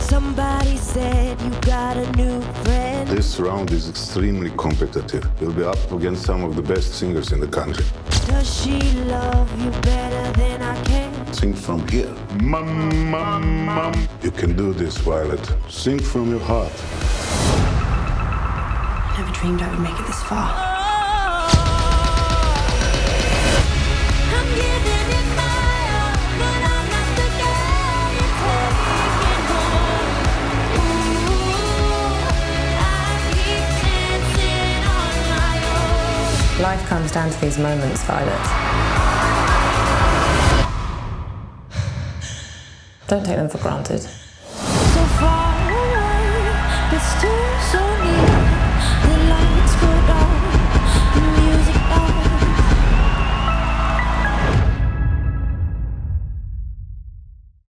Somebody said you got a new friend. This round is extremely competitive. You'll be up against some of the best singers in the country. Does she love you better than I can? Sing from here. Mum, mum, mum. You can do this, Violet. Sing from your heart. I never dreamed I would make it this far. Oh, I'm giving it my all, but I'm not the girl you're taking home. Ooh, I keep dancing on my own. Life comes down to these moments, Violet. Don't take them for granted. So far away, but still